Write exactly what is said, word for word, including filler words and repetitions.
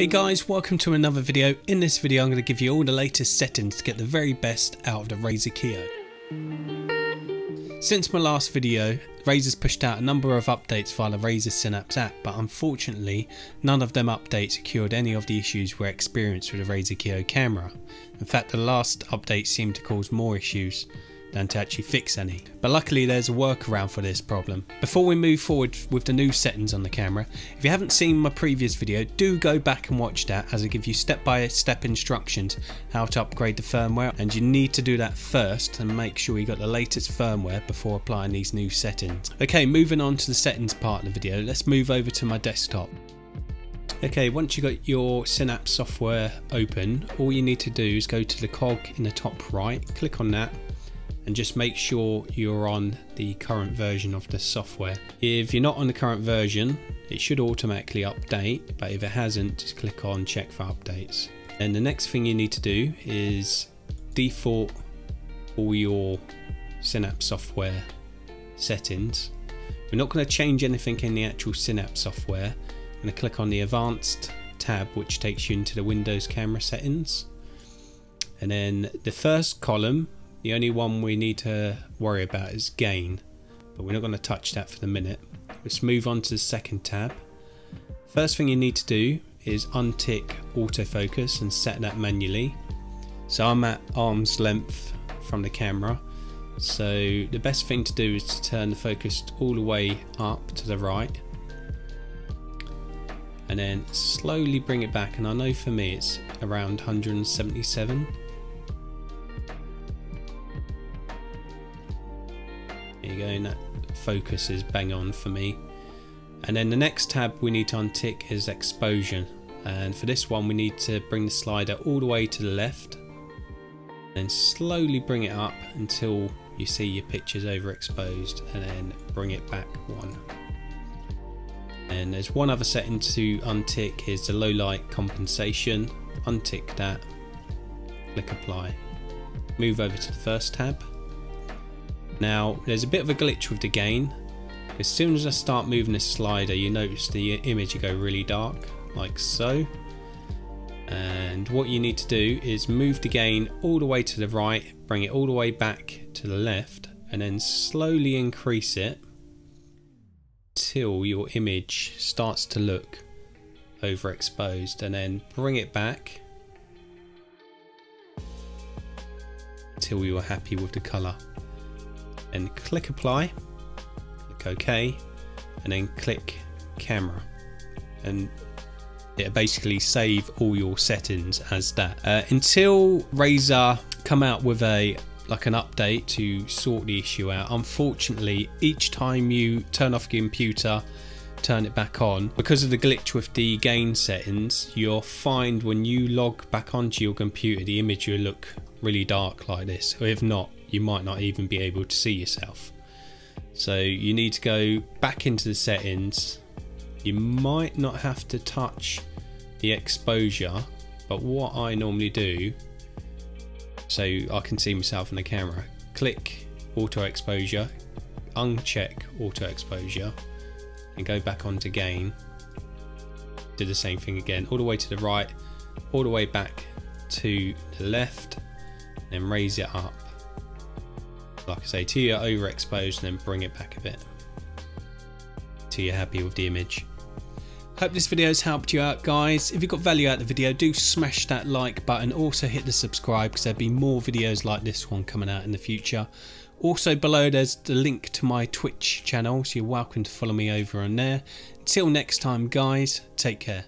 Hey guys, welcome to another video. In this video I'm going to give you all the latest settings to get the very best out of the Razer Kiyo. Since my last video, Razer's pushed out a number of updates via the Razer Synapse app, but unfortunately none of them updates cured any of the issues we're experienced with the Razer Kiyo camera. In fact, the last update seemed to cause more issues than to actually fix any. But luckily there's a workaround for this problem. Before we move forward with the new settings on the camera, if you haven't seen my previous video, do go back and watch that, as I give you step by step instructions how to upgrade the firmware, and you need to do that first and make sure you got the latest firmware before applying these new settings. Okay, moving on to the settings part of the video, let's move over to my desktop. Okay, once you got your Synapse software open, all you need to do is go to the cog in the top right, click on that, and just make sure you're on the current version of the software. If you're not on the current version, it should automatically update, but if it hasn't, just click on check for updates. And the next thing you need to do is default all your Synapse software settings. We're not going to change anything in the actual Synapse software. I'm going to click on the advanced tab, which takes you into the Windows camera settings, and then the first column, the only one we need to worry about is gain, but we're not going to touch that for the minute. Let's move on to the second tab. First thing you need to do is untick autofocus and set that manually. So I'm at arm's length from the camera, so the best thing to do is to turn the focus all the way up to the right and then slowly bring it back, and I know for me it's around one hundred seventy-seven. There you go, and that focus is bang on for me. And then the next tab we need to untick is exposure, and for this one we need to bring the slider all the way to the left and slowly bring it up until you see your picture's overexposed, and then bring it back one. And there's one other setting to untick, is the low light compensation. Untick that, click apply, move over to the first tab. Now there's a bit of a glitch with the gain. As soon as I start moving this slider, you notice the image go really dark, like so. And what you need to do is move the gain all the way to the right, bring it all the way back to the left, and then slowly increase it till your image starts to look overexposed, and then bring it back till you are happy with the color. And click apply, click OK, and then click camera, and it'll basically save all your settings as that. Uh, until Razer come out with a like an update to sort the issue out, unfortunately each time you turn off your computer, turn it back on, because of the glitch with the gain settings, you'll find when you log back onto your computer the image will look really dark like this, or if not, you might not even be able to see yourself. So you need to go back into the settings. You might not have to touch the exposure, but what I normally do, so I can see myself in the camera, click auto exposure, uncheck auto exposure, and go back onto gain, do the same thing again, all the way to the right, all the way back to the left, and then raise it up, like I say, till you're overexposed, and then bring it back a bit till you're happy with the image. Hope this video has helped you out, guys. If you got value out of the video, do smash that like button, also hit the subscribe, because there'll be more videos like this one coming out in the future. Also below there's the link to my Twitch channel, so you're welcome to follow me over on there. Until next time guys, take care.